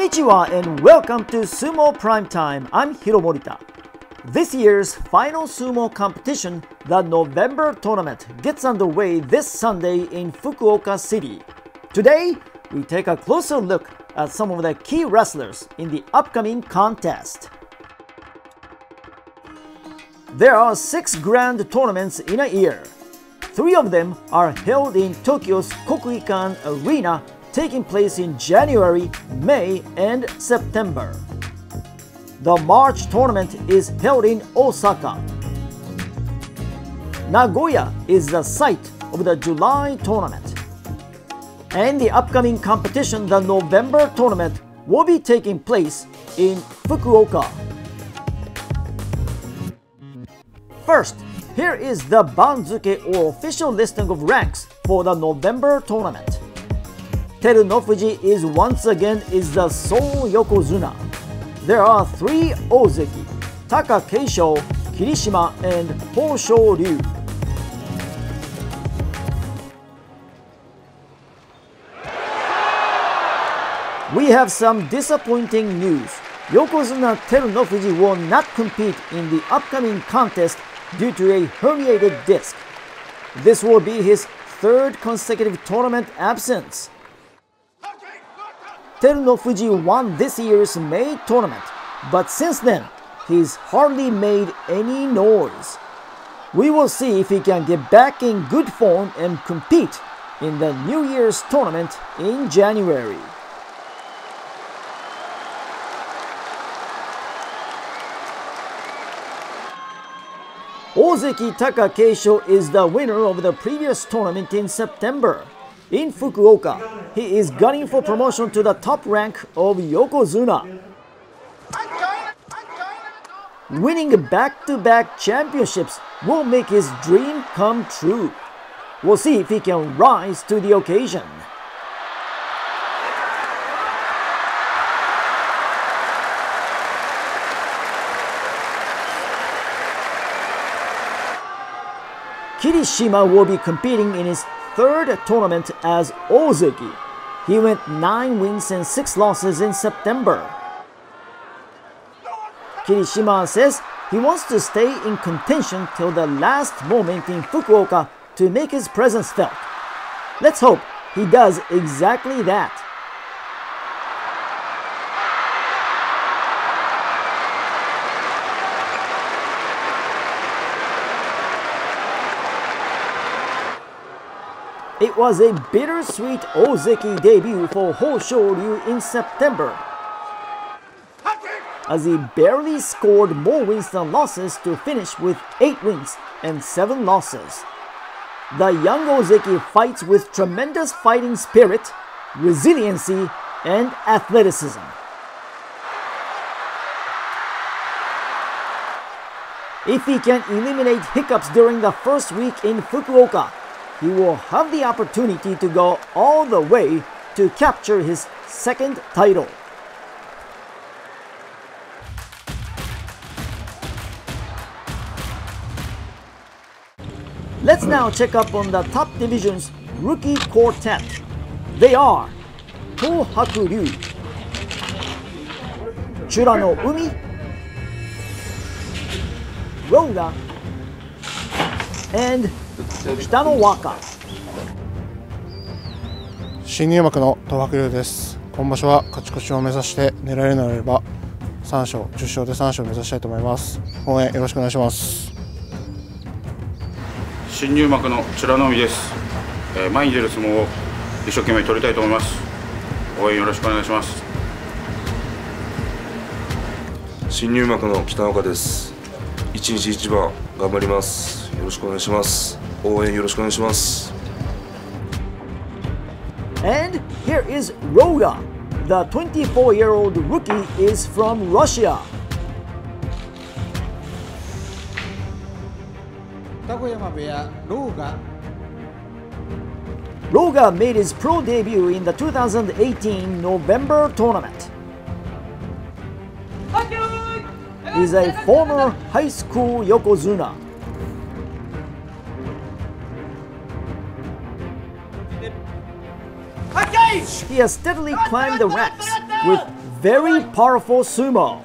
Konnichiwa and welcome to Sumo Prime Time. I'm Hiro Morita. This year's final sumo competition, the November tournament, gets underway this Sunday in Fukuoka City. Today, we take a closer look at some of the key wrestlers in the upcoming contest. There are 6 grand tournaments in a year. 3 of them are held in Tokyo's Kokugikan Arena, taking place in January, May, and September. The March tournament is held in Osaka. Nagoya is the site of the July tournament. And the upcoming competition, the November tournament, will be taking place in Fukuoka. First, here is the Banzuke or official listing of ranks for the November tournament. Terunofuji is once again the sole Yokozuna. There are 3 Ozeki, Takakeisho, Kirishima, and Hoshoryu. We have some disappointing news. Yokozuna Terunofuji will not compete in the upcoming contest due to a herniated disc. This will be his 3rd consecutive tournament absence. Terunofuji won this year's May tournament, but since then, he's hardly made any noise. We will see if he can get back in good form and compete in the New Year's tournament in January. Ozeki Takakeisho is the winner of the previous tournament in September. In Fukuoka, he is gunning for promotion to the top rank of Yokozuna. Winning back-to-back championships will make his dream come true. We'll see if he can rise to the occasion. Kirishima will be competing in his 3rd tournament as Ozeki. He went 9 wins and 6 losses in September. Kirishima says he wants to stay in contention till the last moment in Fukuoka to make his presence felt. Let's hope he does exactly that. It was a bittersweet Ozeki debut for Hoshoryu in September, as he barely scored more wins than losses to finish with 8 wins and 7 losses. The young Ozeki fights with tremendous fighting spirit, resiliency, and athleticism. If he can eliminate hiccups during the first week in Fukuoka, he will have the opportunity to go all the way to capture his 2nd title. Let's now check up on the top division's rookie quartet. They are Kouhau Ryu, Chura no Umi, Ronga, and北の若。新入幕の東白龍です。今場所は勝ち越しを目指して狙えるのであれば3勝10勝で3勝を目指したいと思います。応援よろしくお願いします。新入幕の美ノ海です。前に出る相撲を一生懸命取りたいと思います。応援よろしくお願いします。新入幕の北岡です。一日一番頑張ります。よろしくお願いします。 応援よろしくお願いします。 And here is Roga. The 24-year-old rookie is from Russia. Roga made his pro debut in the 2018 November tournament. He's a former high school Yokozuna. He has steadily climbed the ranks with very powerful sumo.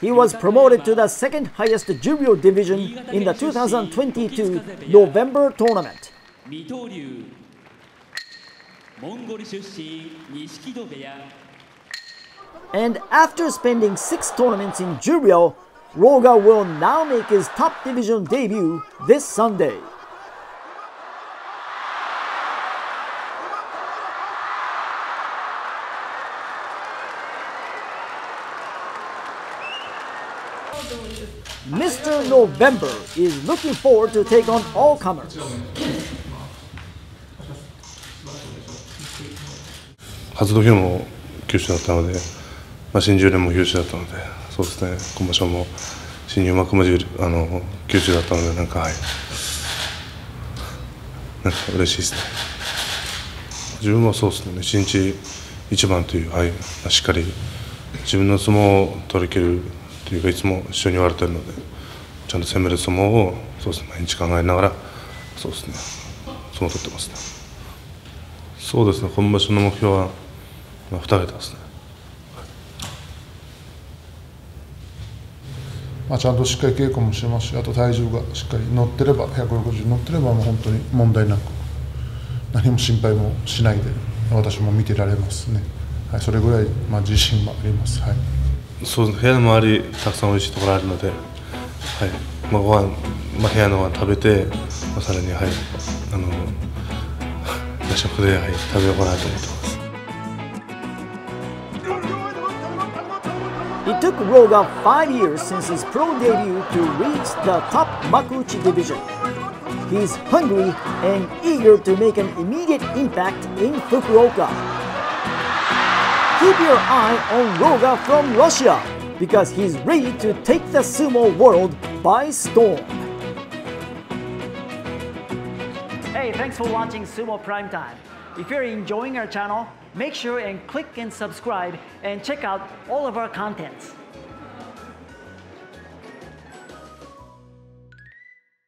He was promoted to the second highest Juryo division in the 2022 November tournament. And after spending 6 tournaments in Juryo, Roga will now make his top division debut this Sunday. Mr. November is looking forward to take on all comers. It took Roga 5 years since his pro debut to reach the top Makuchi division. He's hungry and eager to make an immediate impact in Fukuoka. Keep your eye on Roga from Russia, because he's ready to take the sumo world by storm. Hey, thanks for watching SUMO Prime Time. If you're enjoying our channel, make sure and click and subscribe and check out all of our contents.